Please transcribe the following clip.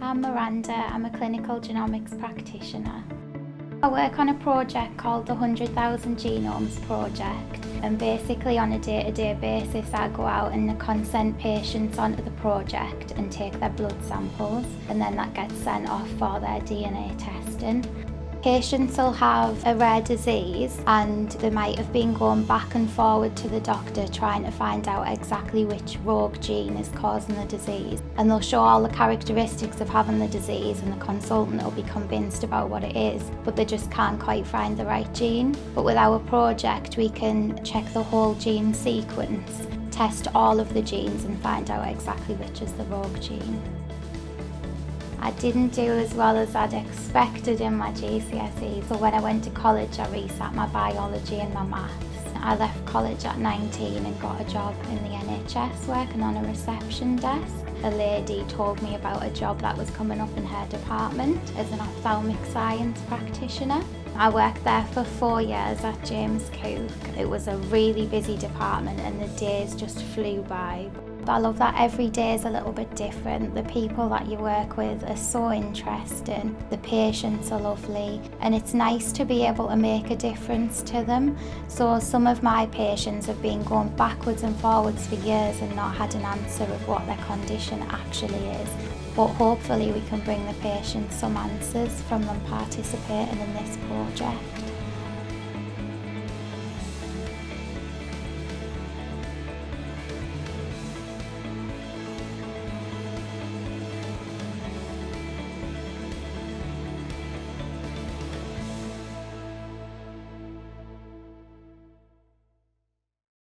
I'm Miranda, I'm a clinical genomics practitioner. I work on a project called the 100,000 Genomes Project, and basically on a day-to-day basis I go out and consent patients onto the project and take their blood samples, and then that gets sent off for their DNA testing. Patients will have a rare disease and they might have been going back and forward to the doctor trying to find out exactly which rogue gene is causing the disease, and they'll show all the characteristics of having the disease and the consultant will be convinced about what it is, but they just can't quite find the right gene. But with our project we can check the whole gene sequence, test all of the genes and find out exactly which is the rogue gene. I didn't do as well as I'd expected in my GCSE, so when I went to college I resat my biology and my maths. I left college at 19 and got a job in the NHS working on a reception desk. A lady told me about a job that was coming up in her department as an ophthalmic science practitioner. I worked there for 4 years at James Cook. It was a really busy department and the days just flew by. I love that every day is a little bit different. The people that you work with are so interesting, the patients are lovely, and it's nice to be able to make a difference to them. So some of my patients have been going backwards and forwards for years and not had an answer of what their condition actually is. But hopefully we can bring the patients some answers from them participating in this project.